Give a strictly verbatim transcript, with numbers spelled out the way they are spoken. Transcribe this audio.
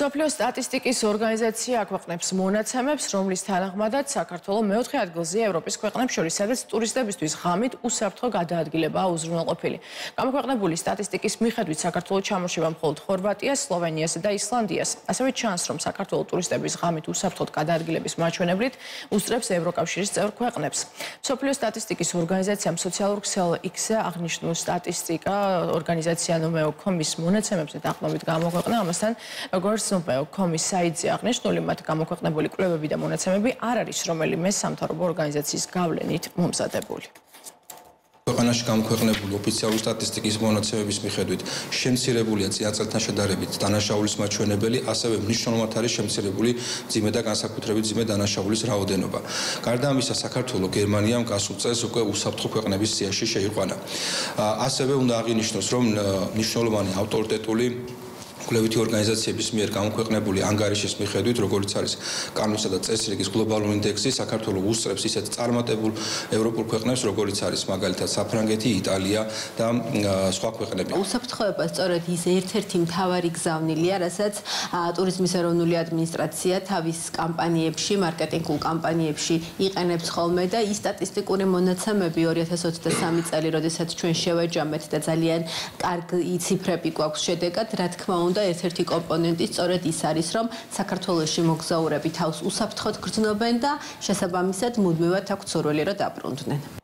Sofia Statistics Organizația Acvaxneps Monatsemeps, Romlis Tanahmadat, Sakartvelo, მეოთხე ადგილზეა ევროპის ქვეყნებს შორის, სადაც ტურისტებისთვის ღამით უსაფრთხო გადაადგილება უზრუნველყოფილი. Გამოქვეყნებული სტატისტიკის მიხედვით საქართველოს ჩამოშორება მხოლოდ ხორვატიას, სლოვენიას და ისლანდიას. Ასევე ჩანს, რომ საქართველოს ტურისტების ღამით უსაფრთხოდ გადაადგილების მაჩვენებლით უსწრებს ევროკავშირის წევრ ქვეყნებს. Sofia Statistics Organizațiam Social Excel X აღნიშნული სტატისტიკა ორგანიზაცია ნომეოკომის მონაცემებზე დაყრდნობით გამოქვეყნა, ამასთან როგორც კომისაიძე აღნიშნული მათ გამოქვეყნებული კვლევები და მონაცემები არ არის რომელიმე სამთავრობო ორგანიზაციის გავლენით მომზადებული. Ქვეყანაში გამოქვეყნებული ოფიციალური სტატისტიკის მონაცემების მიხედვით შემცირებულია წინა წელთან შედარებით დანაშაულის მაჩვენებელი, ასევე მნიშვნელოვნად არის შემცირებული ძიმე და განსაკუთრებით ძიმე დანაშაულის რაოდენობა. Გარდა ამისა, საქართველო გერმანიამ გასულ წელს უკვე უსაფრთხო ქვეყნების სიაში შეიყვანა. Ასევე უნდა აღინიშნოს, რომ მნიშვნელოვანი ავტორიტეტული კვლევითი ორგანიზაციების მიერ გამოქვეყნებული ანგარიშის მიხედვით, როგორც არის კანონისა და წესრიგის გლობალური ინდექსი, საქართველოს უსწრებს ისეთ წარმატებულ ევროპულ ქვეყნებს, როგორც არის მაგალითად საფრანგეთი, იტალია და სხვა ქვეყნები. Უსაფრთხოება სწორედ ის ერთ-ერთი მთავარი გზავნილია, რასაც ტურიზმის ეროვნული ადმინისტრაცია თავის კამპანიებში, მარკეტინგულ კამპანიებში იყენებს ხოლმე და ის სტატისტიკური მონაცემები ორი ათას ოცდასამი წელი, როდესაც ჩვენ შევაჯამეთ და ძალიან კარგი ციფრები გვაქვს შედეგად, რა თქმა უნდა ერთ-ერთი კომპონენტი სწორედ ის არის, რომ საქართველოში მოგზაურები თავს უსაფრთხოდ გრძნობენ და შესაბამისად მუდმივად აქვთ სურვილი, რომ დაბრუნდნენ.